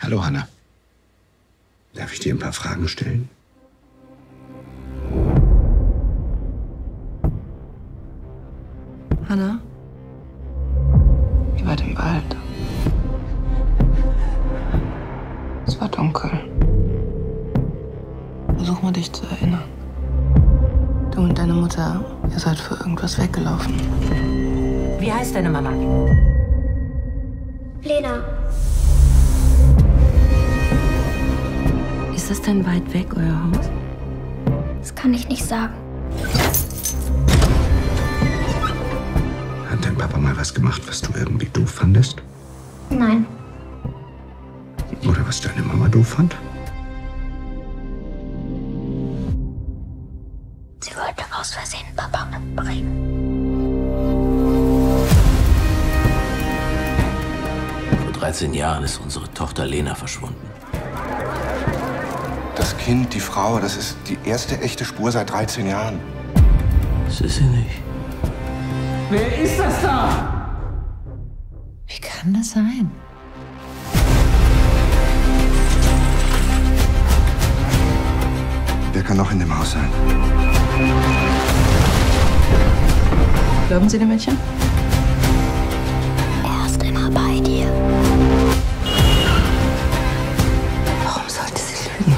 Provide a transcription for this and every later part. Hallo Hanna. Darf ich dir ein paar Fragen stellen? Hanna? Ich war im Wald. Es war dunkel. Versuch mal, dich zu erinnern. Du und deine Mutter, ihr seid für irgendwas weggelaufen. Wie heißt deine Mama? Lena. Ist das denn weit weg, euer Haus? Das kann ich nicht sagen. Hat dein Papa mal was gemacht, was du irgendwie doof fandest? Nein. Oder was deine Mama doof fand? Sie wollte aus Versehen Papa umbringen. Vor 13 Jahren ist unsere Tochter Lena verschwunden. Das Kind, die Frau, das ist die erste echte Spur seit 13 Jahren. Das ist sie nicht. Wer ist das da? Wie kann das sein? Wer kann noch in dem Haus sein? Glauben Sie dem Mädchen? Er ist immer bei dir. Warum sollte sie lügen?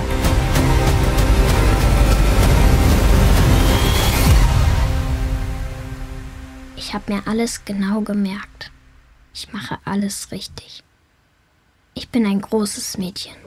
Ich habe mir alles genau gemerkt. Ich mache alles richtig. Ich bin ein großes Mädchen.